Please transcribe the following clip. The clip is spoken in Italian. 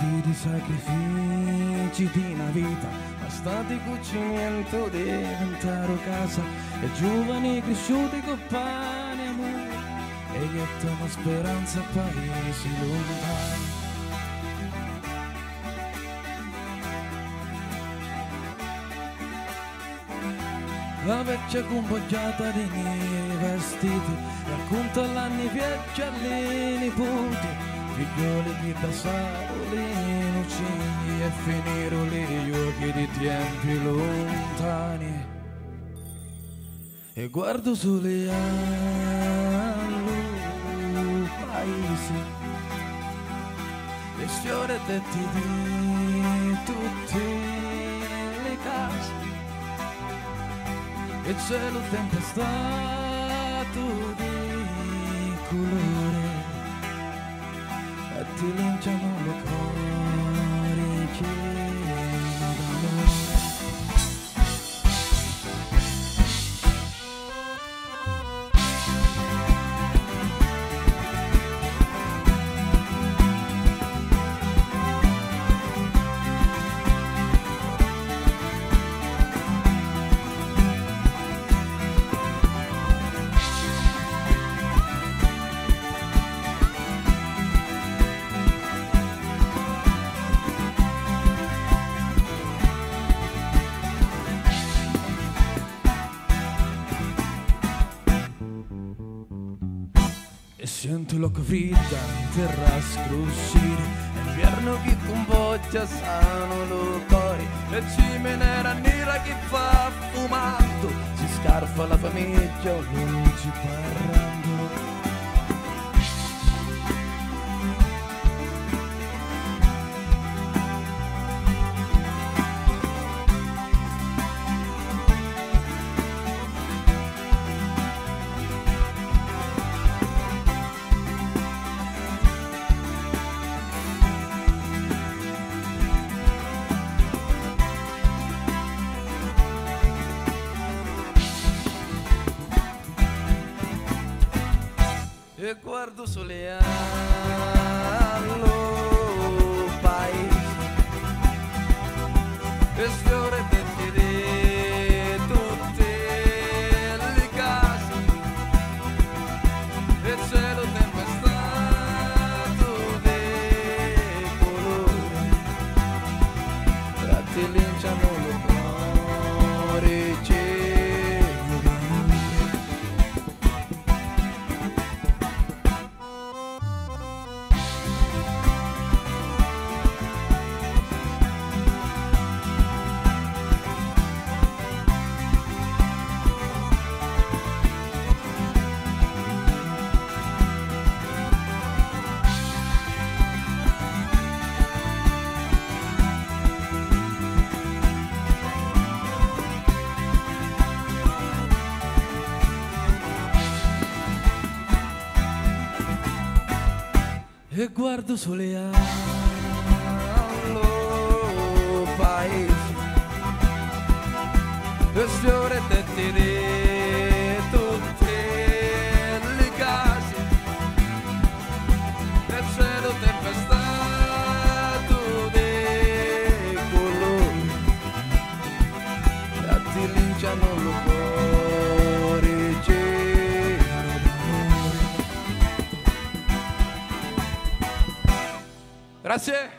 vedi sacrifici di una vita, bastati con cemento diventare casa, e giovani cresciuti con pane e amore, e gettano speranza a paesi lontani. La vecchia compaggiata dei miei vestiti racconta l'anni vecchi alle nipoti, figlioli di bassolino cigni e finiro le giochi di tempi lontani. E guardo sole allo paese e sfiore tetti di tutte le case, e cielo tempestato di colore, e ti lanciano le cuore che sento la vita in terra scruscire, l'inverno che convoggia sano lo cori, le cime nera nera che fa fumando, si scarfa la famiglia o luci parlando. E guardo solealo paese e sfiore tetti di tutte le case, e cielo tempestato di colore, tratti linciano le cuori. E guardo solealo paese e sfiore tetti di tutte le case, e cielo tempestato di colori, tratti linciano lo cuore cielo. Gracias.